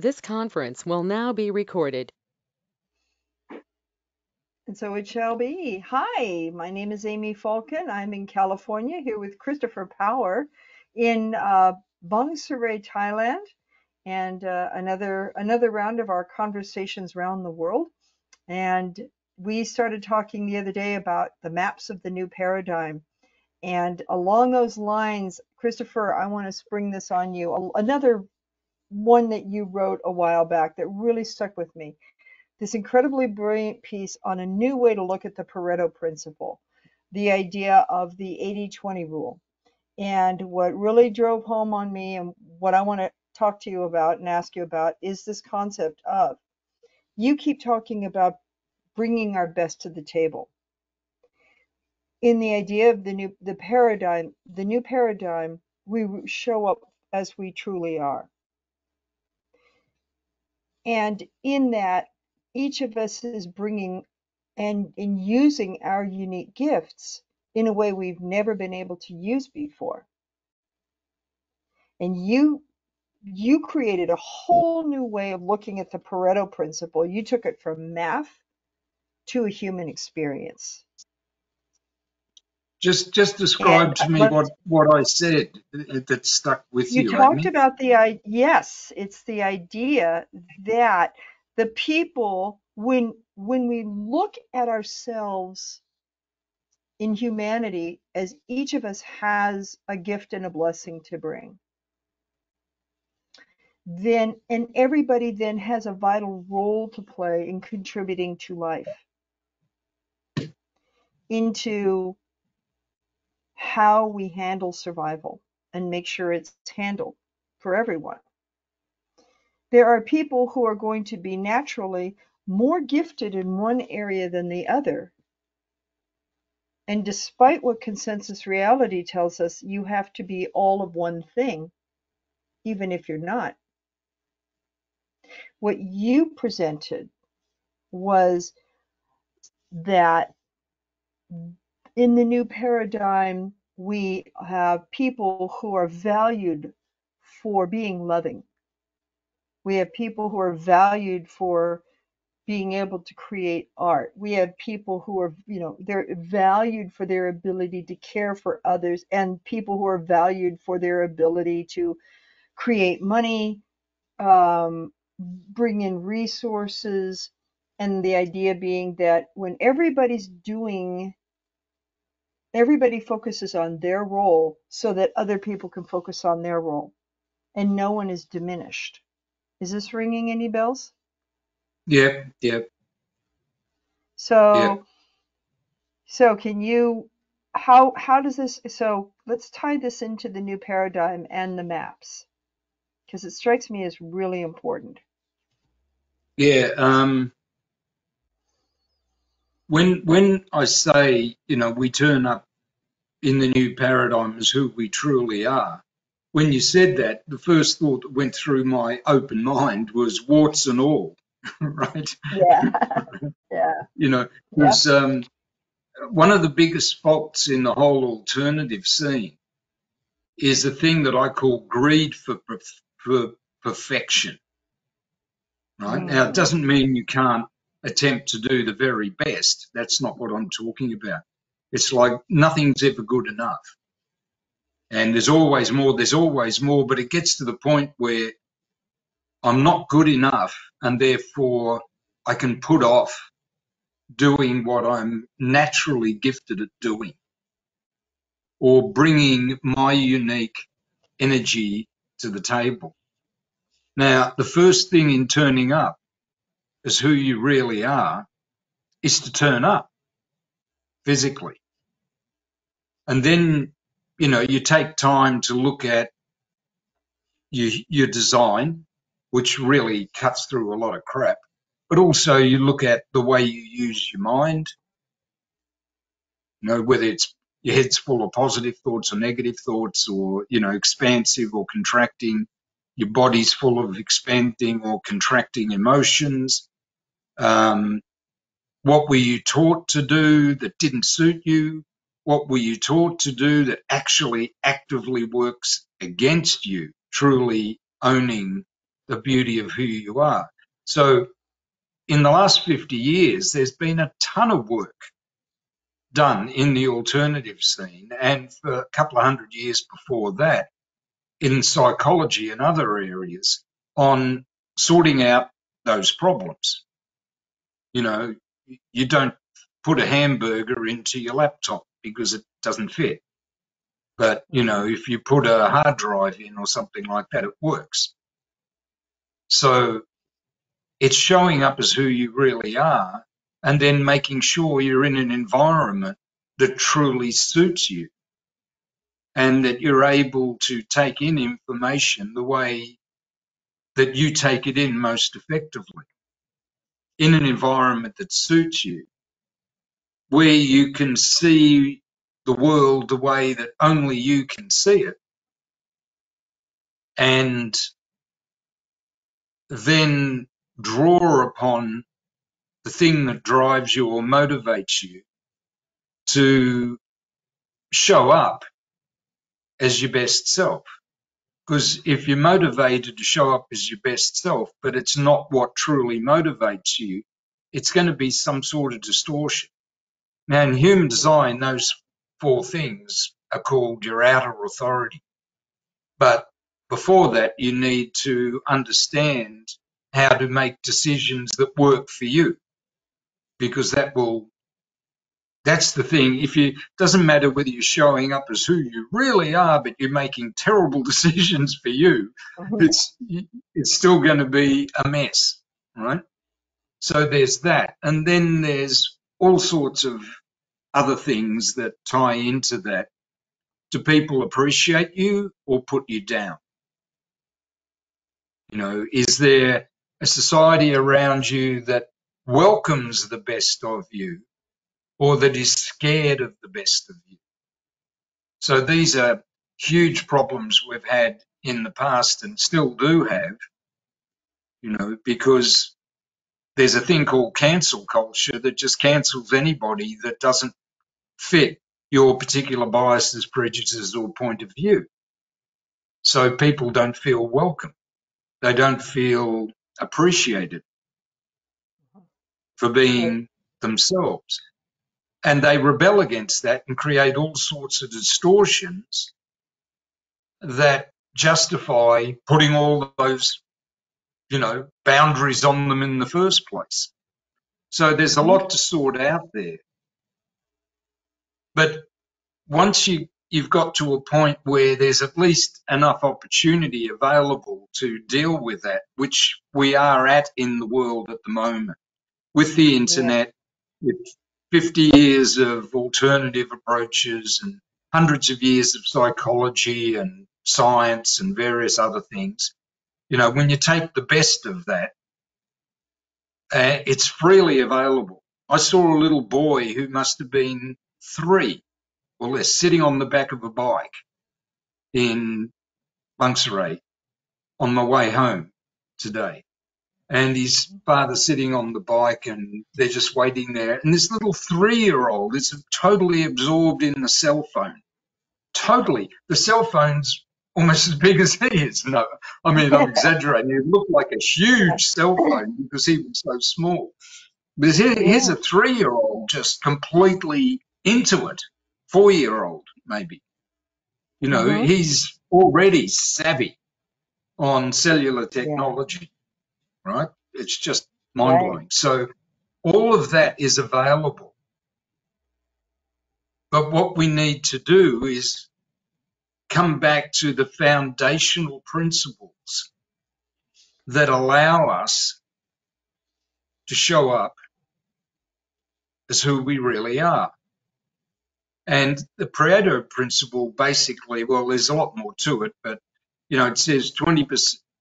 This conference will now be recorded. And so it shall be. Hi, my name is Amy Falken. I'm in California here with Christopher Power in Bhang Sere, Thailand, and another round of our conversations around the world. And we started talking the other day about the maps of the new paradigm. And along those lines, Christopher, I want to spring this on you. Another one that you wrote a while back that really stuck with me. This incredibly brilliant piece on a new way to look at the Pareto Principle, the idea of the 80-20 rule. And what really drove home on me and what I want to talk to you about and ask you about is this concept of, you keep talking about bringing our best to the table. In the idea of the new paradigm, we show up as we truly are. And in that, each of us is bringing and in using our unique gifts in a way we've never been able to use before. And you created a whole new way of looking at the Pareto Principle. You took it from math to a human experience. Just describe to me what I said that stuck with you. You talked about the, yes, it's the idea that the people, when we look at ourselves in humanity, as each of us has a gift and a blessing to bring, then, and everybody then has a vital role to play in contributing to life, into how we handle survival and make sure it's handled for everyone. There are people who are going to be naturally more gifted in one area than the other. And despite what consensus reality tells us, you have to be all of one thing, even if you're not. What you presented was that in the new paradigm, we have people who are valued for being loving. We have people who are valued for being able to create art. We have people who are, you know, they're valued for their ability to care for others, and people who are valued for their ability to create money, bring in resources, and the idea being that when everybody focuses on their role so that other people can focus on their role, and no one is diminished. Is this ringing any bells? Yep. So can you, how does this, so let's tie this into the new paradigm and the maps, because it strikes me as really important. Yeah. When I say, you know, we turn up in the new paradigm as who we truly are, when you said that, the first thought that went through my open mind was warts and all, right? Yeah, yeah. You know, because one of the biggest faults in the whole alternative scene is the thing that I call greed for perfection, right? Mm. Now, it doesn't mean you can't attempt to do the very best. That's not what I'm talking about. It's like nothing's ever good enough. And there's always more, but it gets to the point where I'm not good enough, and therefore I can put off doing what I'm naturally gifted at doing, or bringing my unique energy to the table. Now, the first thing in turning up as who you really are is to turn up physically. And then, you know, you take time to look at your design, which really cuts through a lot of crap, but also you look at the way you use your mind, you know, whether it's your head's full of positive thoughts or negative thoughts, or, you know, expansive or contracting, your body's full of expanding or contracting emotions. What were you taught to do that didn't suit you? What were you taught to do that actually actively works against you truly owning the beauty of who you are. So in the last 50 years, there's been a ton of work done in the alternative scene, and for a couple of hundred years before that in psychology and other areas, on sorting out those problems. You know, you don't put a hamburger into your laptop because it doesn't fit. But, you know, if you put a hard drive in or something like that, it works. So it's showing up as who you really are and then making sure you're in an environment that truly suits you and that you're able to take in information the way that you take it in most effectively, in an environment that suits you, where you can see the world the way that only you can see it, and then draw upon the thing that drives you or motivates you to show up as your best self. Because if you're motivated to show up as your best self, but it's not what truly motivates you, it's going to be some sort of distortion. Now, in Human Design, those four things are called your outer authority. But before that, you need to understand how to make decisions that work for you, because that will, that's the thing. If you, doesn't matter whether you're showing up as who you really are, but you're making terrible decisions for you, it's still going to be a mess, right? So there's that. And then there's all sorts of other things that tie into that. Do people appreciate you or put you down? You know, is there a society around you that welcomes the best of you or that is scared of the best of you? So these are huge problems we've had in the past and still do have, you know, because there's a thing called cancel culture that just cancels anybody that doesn't fit your particular biases, prejudices, or point of view. So people don't feel welcome. They don't feel appreciated for being themselves. And they rebel against that and create all sorts of distortions that justify putting all those, you know, boundaries on them in the first place. So there's a lot to sort out there. But once you've got to a point where there's at least enough opportunity available to deal with that, which we are at in the world at the moment, with the internet, with 50 years of alternative approaches and hundreds of years of psychology and science and various other things. You know, when you take the best of that, it's freely available. I saw a little boy who must have been 3 or less sitting on the back of a bike in Bhang Sere on my way home today. And his father sitting on the bike and they're just waiting there. And this little 3-year-old is totally absorbed in the cell phone. Totally. The cell phone's almost as big as he is. No, I mean, I'm exaggerating. It looked like a huge cell phone because he was so small. But here's a 3-year-old just completely into it. 4-year-old maybe, you know, he's already savvy on cellular technology, right? It's just mind-blowing. So all of that is available. But what we need to do is come back to the foundational principles that allow us to show up as who we really are. And the Pareto Principle basically, well, there's a lot more to it, but, you know, it says 20%,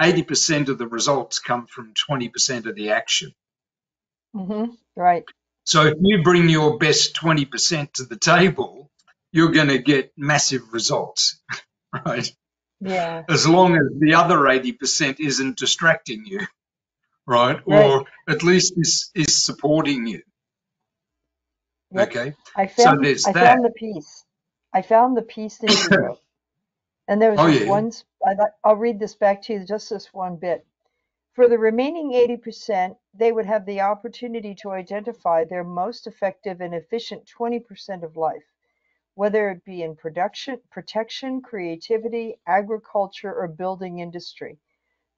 80% of the results come from 20% of the action. Right. So if you bring your best 20% to the table, you're going to get massive results, right? Yeah. As long as the other 80% isn't distracting you, right? Or at least is supporting you. Okay. I found the piece. I found the piece that you wrote. And there was one, I'll read this back to you, just this one bit. For the remaining 80%, they would have the opportunity to identify their most effective and efficient 20% of life, whether it be in production, protection, creativity, agriculture, or building industry.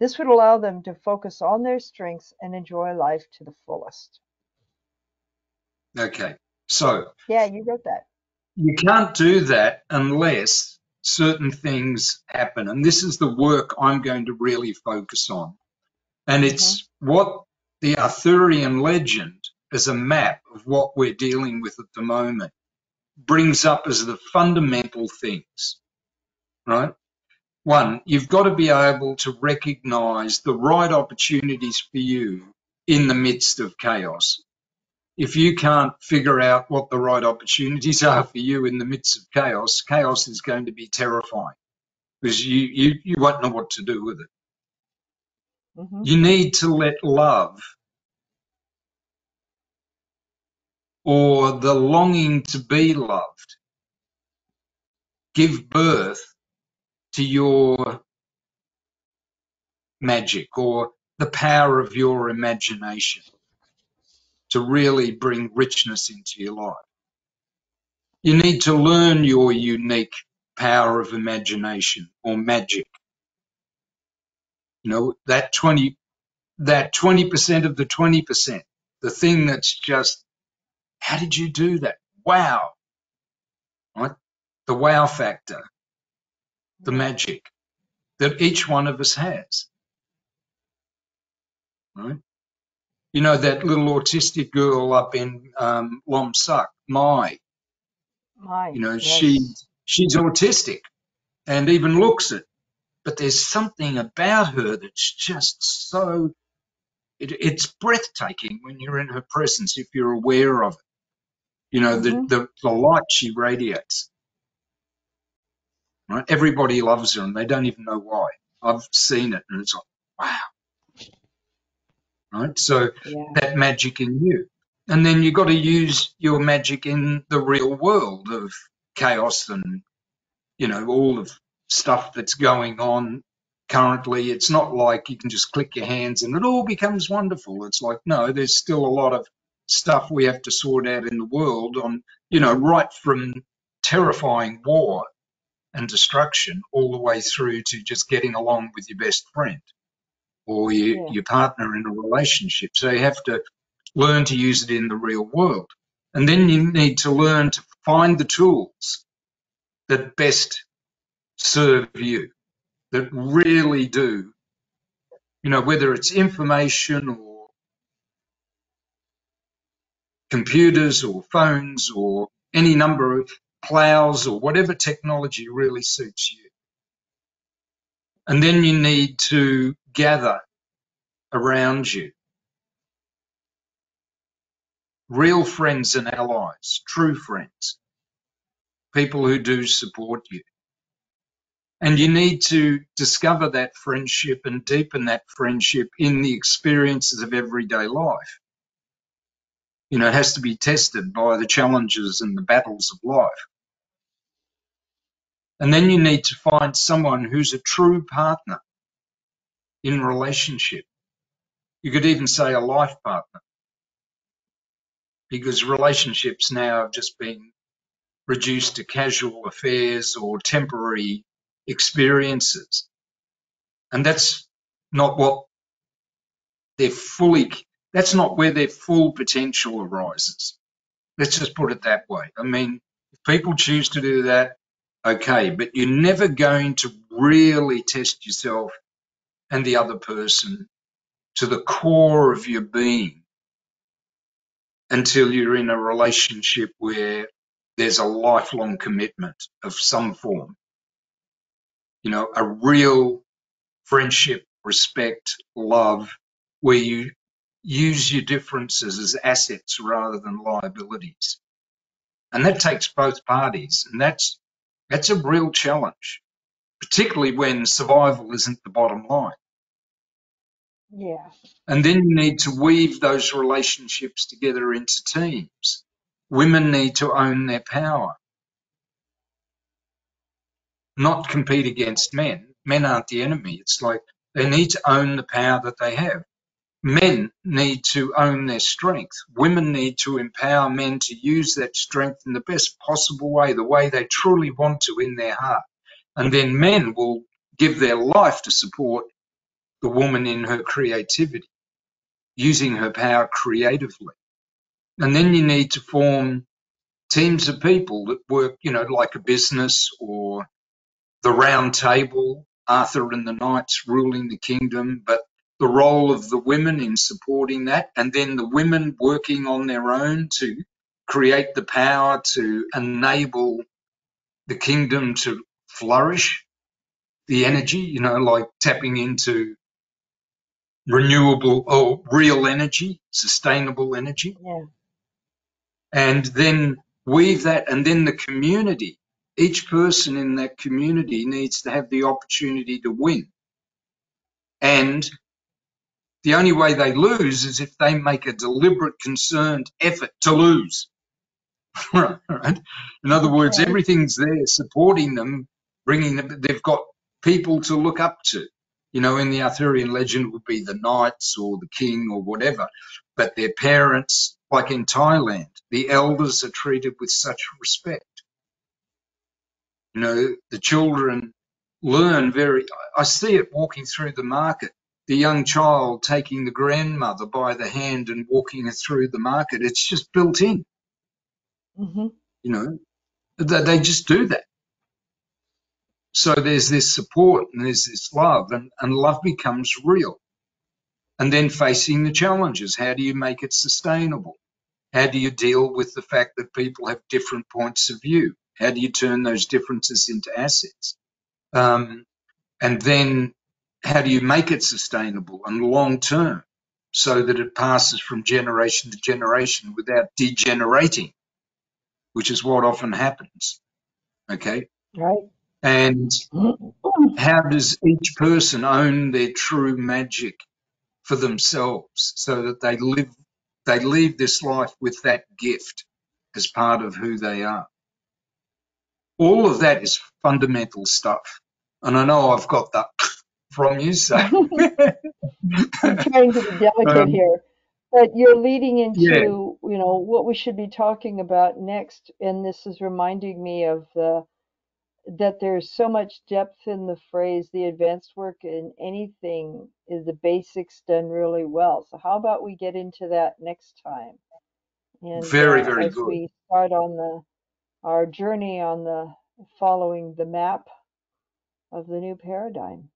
This would allow them to focus on their strengths and enjoy life to the fullest. Okay, so. Yeah, you wrote that. You can't do that unless certain things happen. And this is the work I'm going to really focus on. And it's what the Arthurian legend as a map of what we're dealing with at the moment brings up as the fundamental things, right? One, you've got to be able to recognize the right opportunities for you in the midst of chaos. If you can't figure out what the right opportunities are for you in the midst of chaos, chaos is going to be terrifying because you won't know what to do with it. Mm-hmm. You need to let love or the longing to be loved give birth to your magic or the power of your imagination to really bring richness into your life. You need to learn your unique power of imagination or magic. You know, that 20% of the 20%, the thing that's just, how did you do that? Wow, right? The wow factor, the magic that each one of us has, right? You know, that little autistic girl up in Lompsac, Mai. You know, yes. she's autistic and even looks it. But there's something about her that's just so, it's breathtaking when you're in her presence, if you're aware of it. You know, the light she radiates. Right? Everybody loves her and they don't even know why. I've seen it and it's like, wow. Right? So that magic in you. And then you've got to use your magic in the real world of chaos and, you know, all of stuff that's going on currently. It's not like you can just click your hands and it all becomes wonderful. It's like, no, there's still a lot of stuff we have to sort out in the world on, you know, right from terrifying war and destruction all the way through to just getting along with your best friend or your partner in a relationship. So you have to learn to use it in the real world. And then you need to learn to find the tools that best serve you, that really do, you know, whether it's information or computers or phones or any number of plows or whatever technology really suits you. And then you need to gather around you real friends and allies, true friends, people who do support you. And you need to discover that friendship and deepen that friendship in the experiences of everyday life. You know, it has to be tested by the challenges and the battles of life. And then you need to find someone who's a true partner in relationship. You could even say a life partner, because relationships now have just been reduced to casual affairs or temporary experiences, and that's not what they're fully, that's not where their full potential arises. Let's just put it that way. I mean, if people choose to do that, okay, but you're never going to really test yourself and the other person to the core of your being until you're in a relationship where there's a lifelong commitment of some form. You know, a real friendship, respect, love, where you use your differences as assets rather than liabilities. And that takes both parties. And that's a real challenge, particularly when survival isn't the bottom line. Yeah. And then you need to weave those relationships together into teams. Women need to own their power, not compete against men. Men aren't the enemy. It's like They need to own the power that they have. Men need to own their strength. Women need to empower men to use that strength in the best possible way, the way they truly want to in their heart. And then men will give their life to support the woman in her creativity, using her power creatively. And then you need to form teams of people that work, you know, like a business or the round table, Arthur and the knights ruling the kingdom, but the role of the women in supporting that, and then the women working on their own to create the power to enable the kingdom to flourish, the energy, you know, like tapping into renewable or real energy, sustainable energy. Yeah. And then weave that, and then the community, each person in that community needs to have the opportunity to win. And the only way they lose is if they make a deliberate, concerned effort to lose. Right? In other words, everything's there supporting them, bringing them, they've got people to look up to. You know, in the Arthurian legend would be the knights or the king or whatever, but their parents, like in Thailand, the elders are treated with such respect. You know, the children learn very, I see it walking through the market, the young child taking the grandmother by the hand and walking her through the market. It's just built in. Mm-hmm. You know, they just do that. So there's this support and there's this love, and love becomes real. And then facing the challenges. How do you make it sustainable? How do you deal with the fact that people have different points of view? How do you turn those differences into assets? And then how do you make it sustainable and long-term so that it passes from generation to generation without degenerating, which is what often happens, okay? Right. And how does each person own their true magic for themselves so that they leave this life with that gift as part of who they are? All of that is fundamental stuff. And I know I've got that from you, so. I'm trying to be delicate here. But you're leading into, you know, what we should be talking about next. And this is reminding me of the that there's so much depth in the phrase, the advanced work in anything is the basics done really well. So how about we get into that next time? And very, very good. We start on our journey on the following the map of the new paradigm.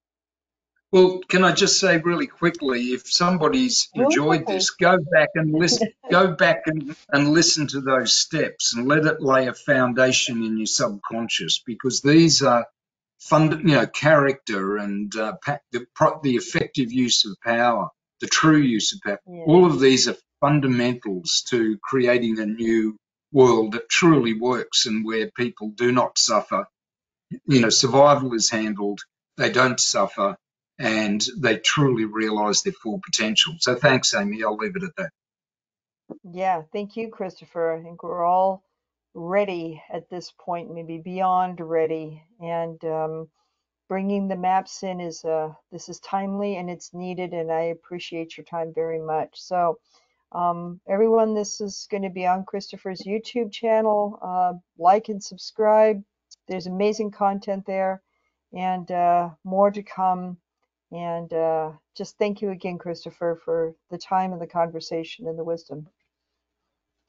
Well, can I just say really quickly, if somebody's enjoyed this, go back and listen, and listen to those steps and let it lay a foundation in your subconscious, because these are you know, character and the effective use of power, the true use of power. Yeah. All of these are fundamentals to creating a new world that truly works and where people do not suffer. You know, survival is handled, they don't suffer, and they truly realize their full potential. So thanks, Amy. I'll leave it at that. Yeah, thank you, Christopher. I think we're all ready at this point, maybe beyond ready. And bringing the maps in is this is timely and it's needed. And I appreciate your time very much. So everyone, this is going to be on Christopher's YouTube channel. Like and subscribe. There's amazing content there, and more to come. And just thank you again, Christopher, for the time and the conversation and the wisdom.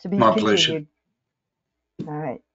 To be continued. My pleasure. All right.